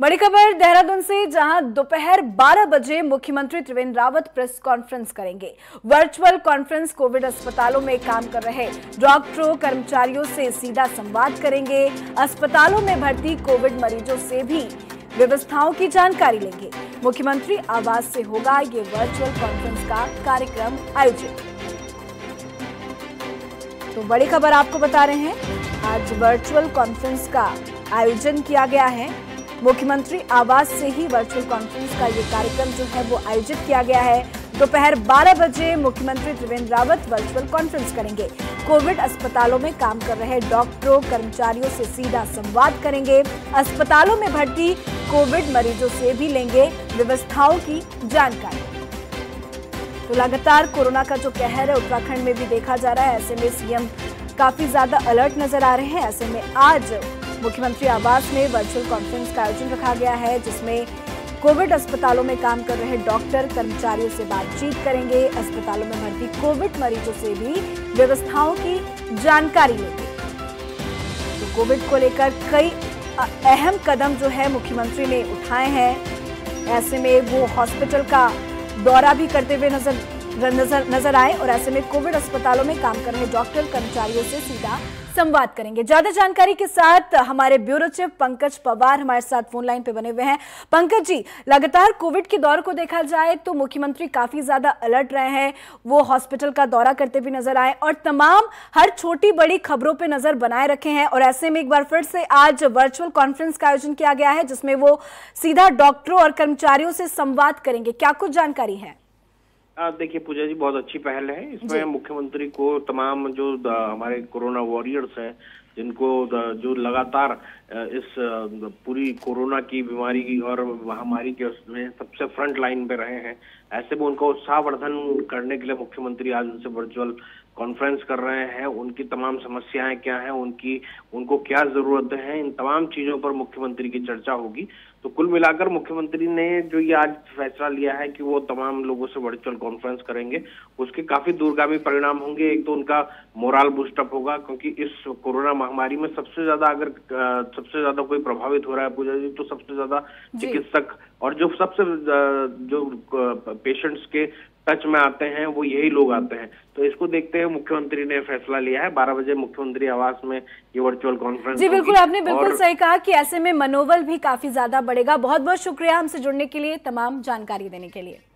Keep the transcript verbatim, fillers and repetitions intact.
बड़ी खबर देहरादून से, जहां दोपहर बारह बजे मुख्यमंत्री त्रिवेंद्र रावत प्रेस कॉन्फ्रेंस करेंगे। वर्चुअल कॉन्फ्रेंस कोविड अस्पतालों में काम कर रहे डॉक्टरों कर्मचारियों से सीधा संवाद करेंगे। अस्पतालों में भर्ती कोविड मरीजों से भी व्यवस्थाओं की जानकारी लेंगे। मुख्यमंत्री आवास से होगा ये वर्चुअल कॉन्फ्रेंस का कार्यक्रम आयोजित। तो बड़ी खबर आपको बता रहे हैं, आज वर्चुअल कॉन्फ्रेंस का आयोजन किया गया है। मुख्यमंत्री आवास से ही वर्चुअल कॉन्फ्रेंस का ये कार्यक्रम जो है वो आयोजित किया गया है। दोपहर बारह बजे मुख्यमंत्री त्रिवेंद्र रावत वर्चुअल कॉन्फ्रेंस करेंगे। कोविड अस्पतालों में काम कर रहे डॉक्टरों कर्मचारियों से सीधा संवाद करेंगे। अस्पतालों में भर्ती कोविड मरीजों से भी लेंगे व्यवस्थाओं की जानकारी। तो लगातार कोरोना का जो कहर है उत्तराखंड में भी देखा जा रहा है। ऐसे में सीएम काफी ज्यादा अलर्ट नजर आ रहे हैं। ऐसे में आज मुख्यमंत्री आवास में वर्चुअल कॉन्फ्रेंस का आयोजन रखा गया है, जिसमें कोविड अस्पतालों में काम कर रहे डॉक्टर कर्मचारियों से बातचीत करेंगे। अस्पतालों में भर्ती कोविड मरीजों से भी व्यवस्थाओं की जानकारी लेंगे। तो कोविड को लेकर कई अहम कदम जो है मुख्यमंत्री ने उठाए हैं। ऐसे में वो हॉस्पिटल का दौरा भी करते हुए नजर नजर नजर आए और ऐसे में कोविड अस्पतालों में काम कर रहे डॉक्टर कर्मचारियों से सीधा संवाद करेंगे। ज्यादा जानकारी के साथ हमारे ब्यूरो चीफ पंकज पवार हमारे साथ फोन लाइन पे बने हुए हैं। पंकज जी, लगातार कोविड के दौर को देखा जाए तो मुख्यमंत्री काफी ज्यादा अलर्ट रहे हैं। वो हॉस्पिटल का दौरा करते भी नजर आए और तमाम हर छोटी बड़ी खबरों पे नजर बनाए रखे हैं। और ऐसे में एक बार फिर से आज वर्चुअल कॉन्फ्रेंस का आयोजन किया गया है, जिसमें वो सीधा डॉक्टरों और कर्मचारियों से संवाद करेंगे। क्या कुछ जानकारी है? देखिए पूजा जी, बहुत अच्छी पहल है। इसमें मुख्यमंत्री को तमाम जो हमारे कोरोना वॉरियर्स हैं, जिनको जो लगातार इस पूरी कोरोना की बीमारी की और महामारी के उसमें सबसे फ्रंट लाइन पे रहे हैं, ऐसे में उनका उत्साहवर्धन करने के लिए मुख्यमंत्री आज उनसे वर्चुअल कॉन्फ्रेंस कर रहे हैं। उनकी तमाम समस्याएं क्या हैं, उनकी उनको क्या जरूरत है, इन तमाम चीजों पर मुख्यमंत्री की चर्चा होगी। तो कुल मिलाकर मुख्यमंत्री ने जो ये आज फैसला लिया है कि वो तमाम लोगों से वर्चुअल कॉन्फ्रेंस करेंगे, उसके काफी दूरगामी परिणाम होंगे। एक तो उनका मोरल बूस्टअप होगा, क्योंकि इस कोरोना महामारी में सबसे ज्यादा अगर सबसे ज्यादा कोई प्रभावित हो रहा है पूजा जी, तो सबसे ज्यादा चिकित्सक और जो सबसे जो पेशेंट्स के टच में आते हैं वो यही लोग आते हैं। तो इसको देखते हुए मुख्यमंत्री ने फैसला लिया है बारह बजे मुख्यमंत्री आवास में ये वर्चुअल कॉन्फ्रेंस। जी बिल्कुल, आपने बिल्कुल सही कहा कि ऐसे में मनोबल भी काफी ज्यादा बढ़ेगा। बहुत बहुत शुक्रिया हमसे जुड़ने के लिए, तमाम जानकारी देने के लिए।